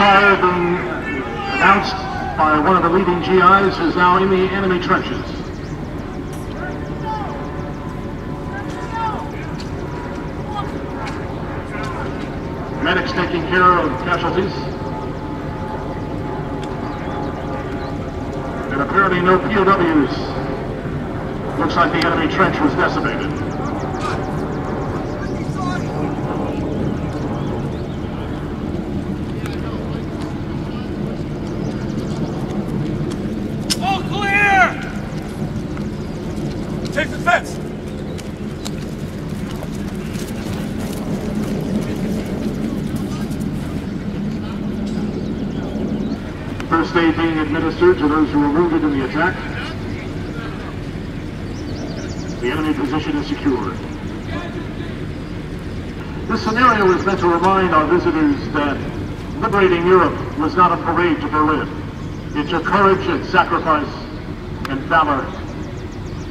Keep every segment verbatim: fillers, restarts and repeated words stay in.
fired and announced by one of the leading G Is, is now in the enemy trenches. Medics taking care of casualties. And apparently no P O Ws. Looks like the enemy trench was decimated. First aid being administered to those who were wounded in the attack. The enemy position is secured. This scenario is meant to remind our visitors that liberating Europe was not a parade to Berlin. It took courage and sacrifice and valor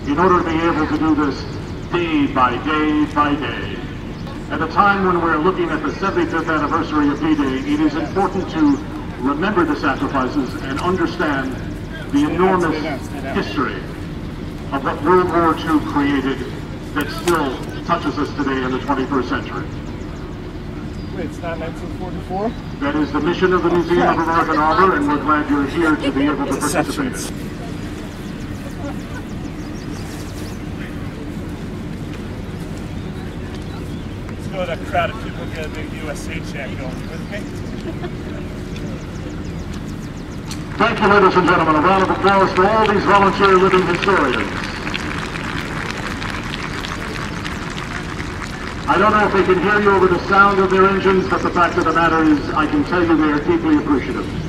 in order to be able to do this day by day by day. At a time when we're looking at the seventy-fifth anniversary of D-Day, it is important to remember the sacrifices and understand the enormous history of what World War Two created that still touches us today in the twenty-first century. Wait, it's not nineteen forty-four? That is the mission of the Museum of American Armor, and we're glad you're here to be able to participate. Let's go to that crowd of people, get a big U S A chant going with me. Thank you, ladies and gentlemen. A round of applause for all these volunteer living historians. I don't know if they can hear you over the sound of their engines, but the fact of the matter is, I can tell you they are deeply appreciative.